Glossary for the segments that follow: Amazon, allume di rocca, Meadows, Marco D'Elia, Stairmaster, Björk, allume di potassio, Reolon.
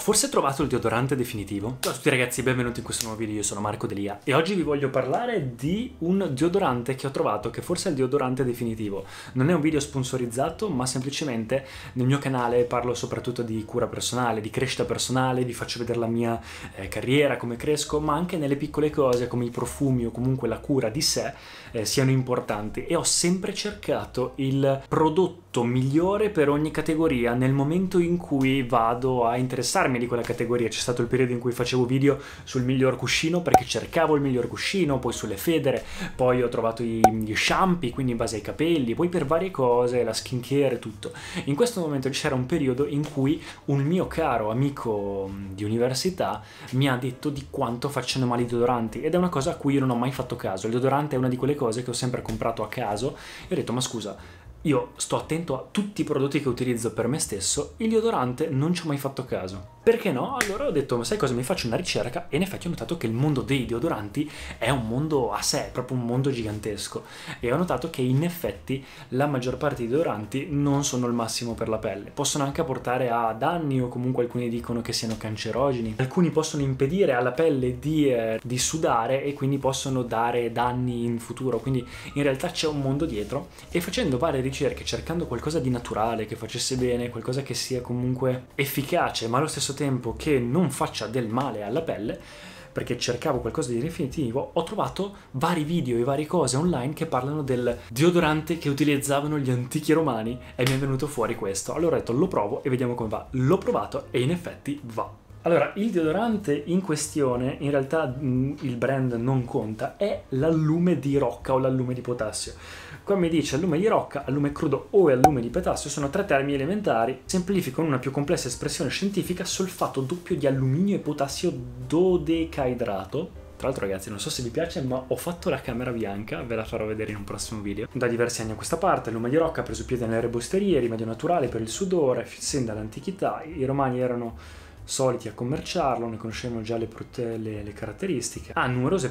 forse trovato il deodorante definitivo? Ciao a tutti ragazzi, benvenuti in questo nuovo video, io sono Marco D'Elia e oggi vi voglio parlare di un deodorante che ho trovato che forse è il deodorante definitivo. Non è un video sponsorizzato, ma semplicemente nel mio canale parlo soprattutto di cura personale, di crescita personale, vi faccio vedere la mia carriera, come cresco, ma anche nelle piccole cose come i profumi o comunque la cura di sé siano importanti, e ho sempre cercato il prodotto migliore per ogni categoria nel momento in cui vado a interessarmi di quella categoria. C'è stato il periodo in cui facevo video sul miglior cuscino perché cercavo il miglior cuscino, poi sulle federe, poi ho trovato gli shampoo, quindi in base ai capelli, poi per varie cose, la skin care e tutto. In questo momento c'era un periodo in cui un mio caro amico di università mi ha detto di quanto facciano male i deodoranti, ed è una cosa a cui io non ho mai fatto caso. Il deodorante è una di quelle cose che ho sempre comprato a caso e ho detto ma scusa, io sto attento a tutti i prodotti che utilizzo per me stesso, il deodorante non ci ho mai fatto caso. Perché no? Allora ho detto, ma sai cosa, mi faccio una ricerca, e in effetti ho notato che il mondo dei deodoranti è un mondo a sé, è proprio un mondo gigantesco. E ho notato che in effetti la maggior parte dei deodoranti non sono il massimo per la pelle. Possono anche portare a danni, o comunque alcuni dicono che siano cancerogeni. Alcuni possono impedire alla pelle di sudare e quindi possono dare danni in futuro. Quindi in realtà c'è un mondo dietro, e facendo varie ricerche, cercando qualcosa di naturale, che facesse bene, qualcosa che sia comunque efficace, ma allo stesso tempo che non faccia del male alla pelle, perché cercavo qualcosa di definitivo, ho trovato vari video e varie cose online che parlano del deodorante che utilizzavano gli antichi romani, e mi è venuto fuori questo. Allora ho detto lo provo e vediamo come va. L'ho provato e in effetti va. Allora, il deodorante in questione, in realtà il brand non conta, è l'allume di rocca o l'allume di potassio. Qua mi dice allume di rocca, allume crudo o allume di potassio, sono tre termini elementari, semplificano una più complessa espressione scientifica, solfato doppio di alluminio e potassio dodecaidrato. Tra l'altro ragazzi, non so se vi piace, ma ho fatto la camera bianca, ve la farò vedere in un prossimo video. Da diversi anni a questa parte l'allume di rocca ha preso piede nelle erbosterie, rimedio naturale per il sudore, sin dall'antichità. I romani erano soliti a commerciarlo, ne conoscevano già le caratteristiche. Ha numerose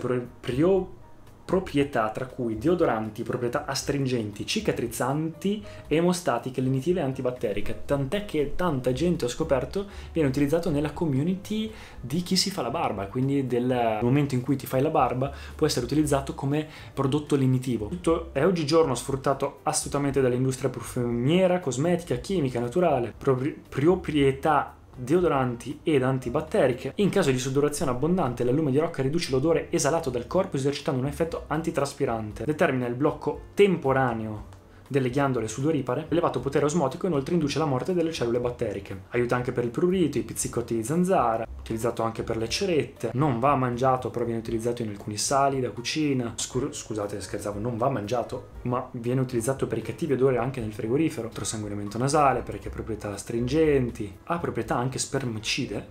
proprietà, tra cui deodoranti, proprietà astringenti, cicatrizzanti, emostatiche, lenitive e antibatteriche, tant'è che tanta gente, ho scoperto, viene utilizzato nella community di chi si fa la barba, quindi del momento in cui ti fai la barba può essere utilizzato come prodotto lenitivo. Tutto è oggigiorno sfruttato astutamente dall'industria profumiera, cosmetica, chimica, naturale. Proprietà deodoranti ed antibatteriche. In caso di sudorazione abbondante, l'allume di rocca riduce l'odore esalato dal corpo esercitando un effetto antitraspirante. Determina il blocco temporaneo delle ghiandole sudoripare, elevato potere osmotico, inoltre induce la morte delle cellule batteriche. Aiuta anche per il prurito, i pizzicotti di zanzara, utilizzato anche per le cerette. Non va mangiato, però viene utilizzato in alcuni sali da cucina. Scusate, scherzavo, non va mangiato, ma viene utilizzato per i cattivi odori anche nel frigorifero. Controsanguinamento nasale, perché ha proprietà astringenti, ha proprietà anche spermicide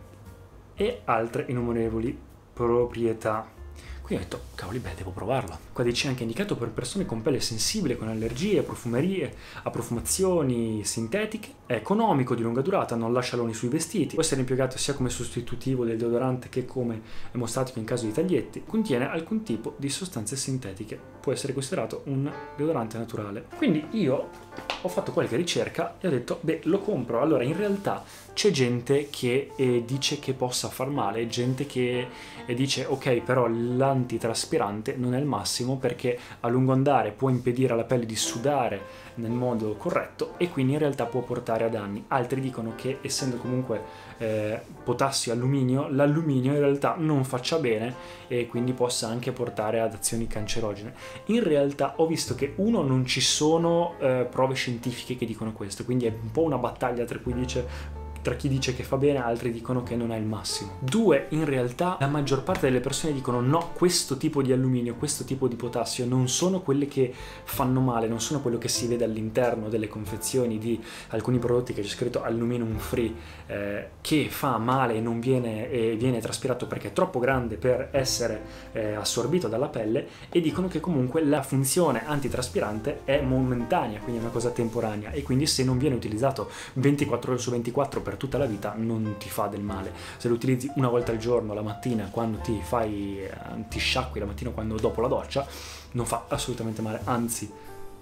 e altre innumerevoli proprietà. Quindi ho detto, cavoli, beh, devo provarlo. Qua dice anche indicato per persone con pelle sensibile, con allergie, profumerie, a profumazioni sintetiche. È economico, di lunga durata, non lascia loni sui vestiti. Può essere impiegato sia come sostitutivo del deodorante che come emostatico in caso di taglietti. Contiene alcun tipo di sostanze sintetiche. Può essere considerato un deodorante naturale. Quindi io ho fatto qualche ricerca e ho detto, beh, lo compro. Allora, in realtà c'è gente che dice che possa far male, gente che dice, ok, però la antitraspirante non è il massimo perché a lungo andare può impedire alla pelle di sudare nel modo corretto e quindi in realtà può portare a danni. Altri dicono che essendo comunque potassio e alluminio, l'alluminio in realtà non faccia bene e quindi possa anche portare ad azioni cancerogene. In realtà ho visto che uno, non ci sono prove scientifiche che dicono questo, quindi è un po' una battaglia tra chi dice che fa bene, altri dicono che non è il massimo. Due, in realtà la maggior parte delle persone dicono no, questo tipo di alluminio, questo tipo di potassio non sono quelle che fanno male, non sono quello che si vede all'interno delle confezioni di alcuni prodotti che c'è scritto aluminum free, che fa male e non viene traspirato perché è troppo grande per essere assorbito dalla pelle, e dicono che comunque la funzione antitraspirante è momentanea, quindi è una cosa temporanea, e quindi se non viene utilizzato 24 ore su 24 per tutta la vita non ti fa del male. Se lo utilizzi una volta al giorno, la mattina quando ti sciacqui, la mattina quando dopo la doccia, non fa assolutamente male, anzi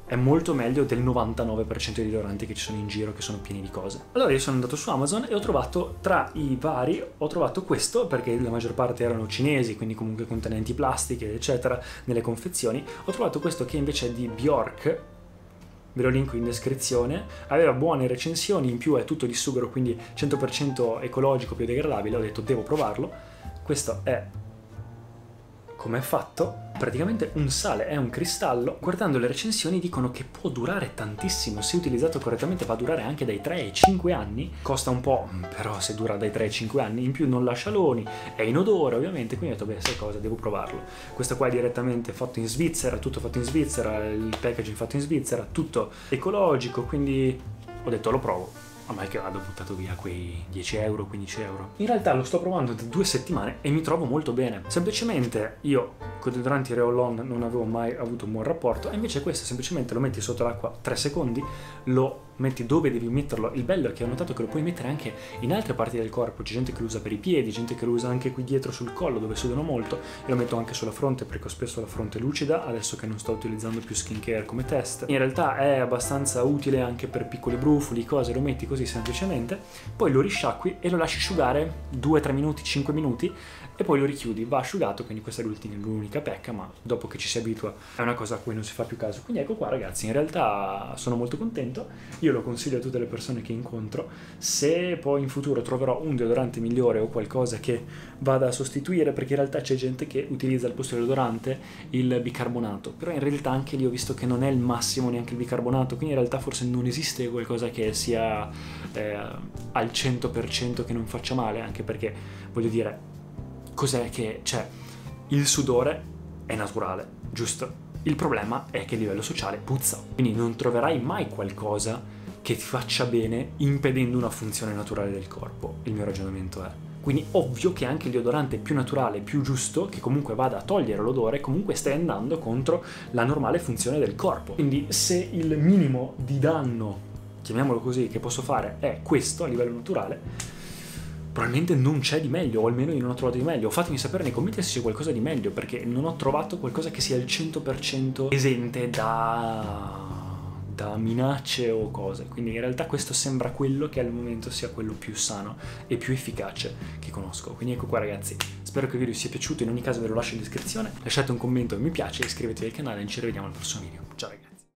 è molto meglio del 99% dei deodoranti che ci sono in giro, che sono pieni di cose. Allora io sono andato su Amazon e ho trovato, tra i vari, ho trovato questo, perché la maggior parte erano cinesi, quindi comunque contenenti plastiche eccetera nelle confezioni. Ho trovato questo che invece è di Björk, ve lo linko in descrizione, aveva buone recensioni, in più è tutto di sughero, quindi 100% ecologico, biodegradabile. Ho detto devo provarlo. Questo è come è fatto. Praticamente un sale, è un cristallo. Guardando le recensioni dicono che può durare tantissimo, se utilizzato correttamente va a durare anche dai 3 ai 5 anni. Costa un po', però se dura dai 3 ai 5 anni, in più non lascia aloni, è inodore ovviamente, quindi ho detto beh, sai cosa, devo provarlo. Questo qua è direttamente fatto in Svizzera, tutto fatto in Svizzera, il packaging fatto in Svizzera, tutto ecologico, quindi ho detto lo provo. Oh, ma è che vado, buttato via quei 10 euro, 15 euro. In realtà lo sto provando da 2 settimane e mi trovo molto bene. Semplicemente io con i deodoranti Reolon non avevo mai avuto un buon rapporto, e invece questo semplicemente lo metti sotto l'acqua 3 secondi, lo metti dove devi metterlo. Il bello è che ho notato che lo puoi mettere anche in altre parti del corpo, c'è gente che lo usa per i piedi, gente che lo usa anche qui dietro sul collo dove sudano molto, e lo metto anche sulla fronte perché ho spesso la fronte lucida, adesso che non sto utilizzando più skincare come test. In realtà è abbastanza utile anche per piccoli brufoli, cose, lo metti così semplicemente, poi lo risciacqui e lo lasci asciugare 2-3 minuti, 5 minuti e poi lo richiudi, va asciugato. Quindi questa è l'unica pecca, ma dopo che ci si abitua è una cosa a cui non si fa più caso. Quindi ecco qua ragazzi, in realtà sono molto contento, io lo consiglio a tutte le persone che incontro. Se poi in futuro troverò un deodorante migliore o qualcosa che vada a sostituire, perché in realtà c'è gente che utilizza al posto del deodorante il bicarbonato, però in realtà anche lì ho visto che non è il massimo neanche il bicarbonato, quindi in realtà forse non esiste qualcosa che sia al 100% che non faccia male, anche perché voglio dire, cos'è che c'è? Il sudore è naturale, giusto? Il problema è che a livello sociale puzza, quindi non troverai mai qualcosa che ti faccia bene impedendo una funzione naturale del corpo. Il mio ragionamento è quindi ovvio che anche il deodorante più naturale, più giusto, che comunque vada a togliere l'odore, comunque stai andando contro la normale funzione del corpo. Quindi se il minimo di danno, chiamiamolo così, che posso fare è questo a livello naturale, probabilmente non c'è di meglio, o almeno io non ho trovato di meglio. Fatemi sapere nei commenti se c'è qualcosa di meglio, perché non ho trovato qualcosa che sia al 100% esente da minacce o cose. Quindi in realtà questo sembra quello che al momento sia quello più sano e più efficace che conosco. Quindi ecco qua ragazzi, spero che il video sia piaciuto, in ogni caso ve lo lascio in descrizione, lasciate un commento, un mi piace, iscrivetevi al canale e ci rivediamo al prossimo video. Ciao ragazzi.